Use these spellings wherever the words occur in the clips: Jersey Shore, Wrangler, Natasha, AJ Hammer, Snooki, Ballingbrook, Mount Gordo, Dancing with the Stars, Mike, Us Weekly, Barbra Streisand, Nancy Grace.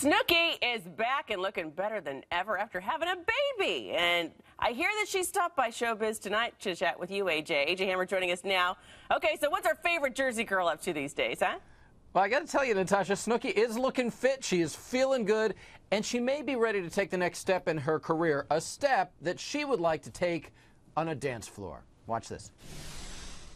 Snooki is back and looking better than ever after having a baby. And I hear that she stopped by Showbiz tonight to chat with you, AJ. AJ Hammer joining us now. Okay, so what's our favorite Jersey girl up to these days, huh? Well, I got to tell you, Natasha, Snooki is looking fit. She is feeling good, and she may be ready to take the next step in her career, a step that she would like to take on a dance floor. Watch this.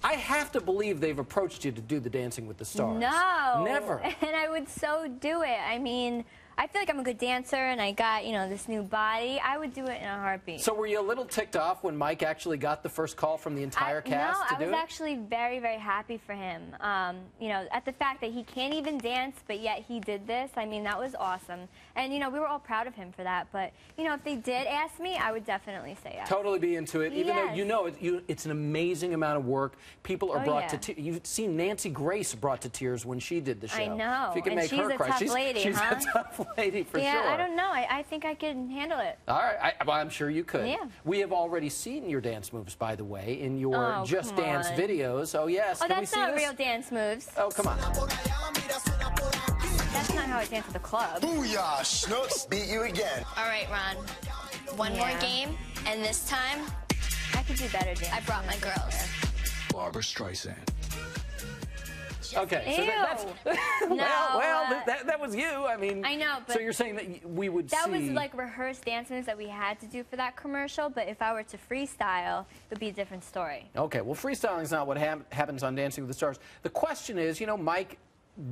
I have to believe they've approached you to do the Dancing with the Stars. No. Never. And I would so do it. I mean, I feel like I'm a good dancer, and I got, you know, this new body. I would do it in a heartbeat. So were you a little ticked off when Mike actually got the first call from the entire cast to do it? No, I was actually very, very happy for him. You know, at the fact that he can't even dance, but yet he did this. I mean, that was awesome. And, you know, we were all proud of him for that. But, you know, if they did ask me, I would definitely say yes. Totally be into it, even though, you know, it's an amazing amount of work. People are brought to tears. You've seen Nancy Grace brought to tears when she did the show. I know. If you can and make she's her a cry. Tough lady, she's huh? A tough lady for sure. Yeah, I don't know. I think I can handle it. All right. I'm sure you could. Yeah. We have already seen your dance moves, by the way, in your Just Dance videos. Oh, yes. Oh, that's not real dance moves. Oh, come on. That's not how I dance at the club. Booyah, Snooks beat you again. All right, Ron. One more game, and this time... I could do better dance. I brought my girls. Barbra Streisand. Okay, so that's no, well, that was you. I mean, I know. But so you're saying that we would that see... was like rehearsed dance moves that we had to do for that commercial. But if I were to freestyle, it would be a different story. Okay, well, freestyling is not what happens on Dancing with the Stars. The question is, you know, Mike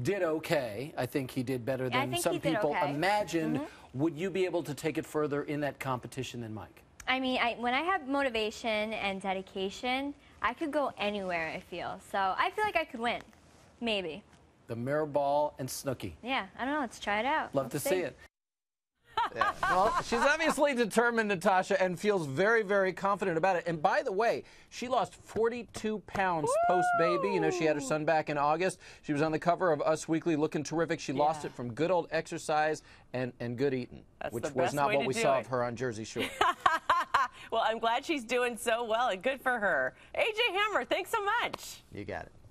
did okay. I think he did better than some people imagined. Mm-hmm. Would you be able to take it further in that competition than Mike? I mean, when I have motivation and dedication, I could go anywhere. I feel so. I feel like I could win. Maybe. The mirror ball and Snooki. Yeah, I don't know. Let's try it out. Love to see it. Yeah. Well, she's obviously determined, Natasha, and feels very, very confident about it. And by the way, she lost 42 pounds post-baby. You know, she had her son back in August. She was on the cover of Us Weekly looking terrific. She lost it from good old exercise and good eating, which was not what we saw of her on Jersey Shore. Well, I'm glad she's doing so well and good for her. AJ Hammer, thanks so much. You got it.